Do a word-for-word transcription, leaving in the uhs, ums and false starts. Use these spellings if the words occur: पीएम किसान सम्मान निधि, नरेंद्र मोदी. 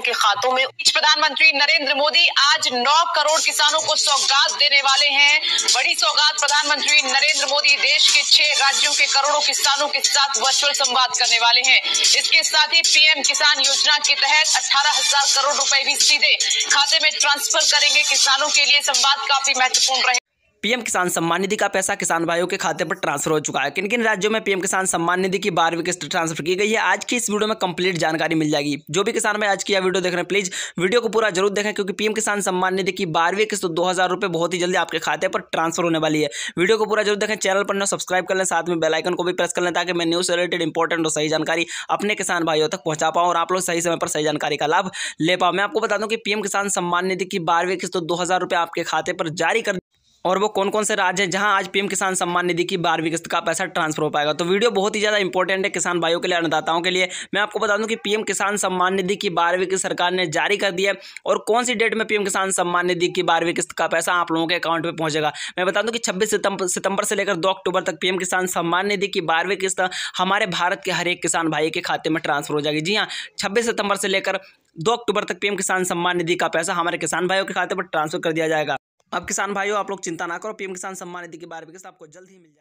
किसानों के खातों में। प्रधानमंत्री नरेंद्र मोदी आज नौ करोड़ किसानों को सौगात देने वाले हैं। बड़ी सौगात प्रधानमंत्री नरेंद्र मोदी देश के छह राज्यों के करोड़ों किसानों के साथ वर्चुअल संवाद करने वाले हैं। इसके साथ ही पीएम किसान योजना के तहत अठारह हजार करोड़ रुपए भी सीधे खाते में ट्रांसफर करेंगे। किसानों के लिए संवाद काफी महत्वपूर्ण रहे। पीएम किसान सम्मान निधि का पैसा किसान भाइयों के खाते पर ट्रांसफर हो चुका है। किन किन राज्यों में पीएम किसान सम्मान निधि की बारहवीं किस्त ट्रांसफर की गई है, आज की इस वीडियो में कंप्लीट जानकारी मिल जाएगी। जो भी किसान भाई आज की यह वीडियो देख रहे हैं, प्लीज वीडियो को पूरा जरूर देखें, क्योंकि पीएम किसान सम्मान निधि की बारहवीं किस्त दो हजार रुपये बहुत ही जल्दी आपके खाते पर ट्रांसफर होने वाली है। वीडियो को पूरा जरूर देखें, चैनल पर ना सब्सक्राइब कर लें, साथ में बेल आइकन को भी प्रेस कर लें, ताकि मैं न्यूज से रिलेटेड इंपॉर्टेंट और सही जानकारी अपने किसान भाइयों तक पहुंचा पाऊँ और आप लोग सही समय पर सही जानकारी का लाभ ले पाओ। मैं आपको बता दूं कि पीएम किसान सम्मान निधि की बारहवीं किस्त दो हजार रुपये आपके खाते पर जारी कर, और वो कौन कौन से राज्य हैं जहां आज पीएम किसान सम्मान निधि की बारहवीं किस्त का पैसा ट्रांसफर हो पाएगा। तो वीडियो बहुत ही ज़्यादा इंपॉर्टेंट है किसान भाइयों के लिए, अन्नदाताओं के लिए। मैं आपको बता दूं कि पीएम किसान सम्मान निधि की बारहवीं किस्त सरकार ने जारी कर दी है, और कौन सी डेट में पीएम किसान सम्मान निधि की बारहवीं किस्त का पैसा आप लोगों के अकाउंट में पहुंचेगा। मैं बता दूँ कि छब्बीस सितंबर से लेकर दो अक्टूबर तक पीएम किसान सम्मान निधि की बारहवीं किस्त हमारे भारत के हर एक किसान भाई के खाते में ट्रांसफर हो जाएगी। जी हाँ, छब्बीस सितंबर से लेकर दो अक्टूबर तक पीएम किसान सम्मान निधि का पैसा हमारे किसान भाइयों के खाते पर ट्रांसफर कर दिया जाएगा। अब किसान भाइयों आप लोग चिंता ना करो, पीएम किसान सम्मान निधि के बारे में आपको जल्द ही मिल जाएगा।